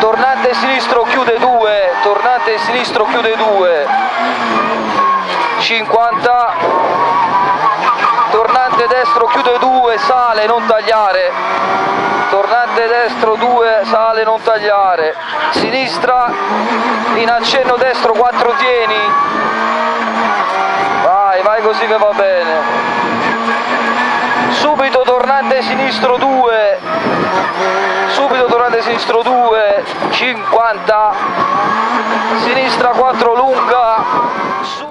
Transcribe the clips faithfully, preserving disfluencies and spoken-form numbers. Tornante sinistro chiude due, tornante sinistro chiude due, cinquanta, tornante destro chiude due, sale, non tagliare, tornante destro due, sale, non tagliare, sinistra in accenno destro quattro tieni, vai, vai così che va bene. Subito tornante sinistro due, subito tornante sinistro due, cinquanta, sinistra quattro lunga, su.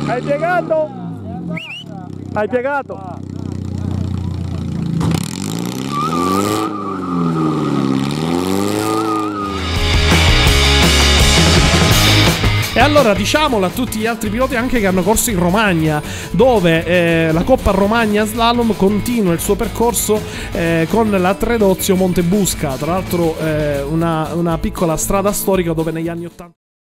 Hai piegato? Hai piegato? E allora diciamolo a tutti gli altri piloti anche che hanno corso in Romagna, dove eh, la Coppa Romagna Slalom continua il suo percorso eh, con la Tredozio Montebusca, tra l'altro eh, una, una piccola strada storica dove negli anni ottanta...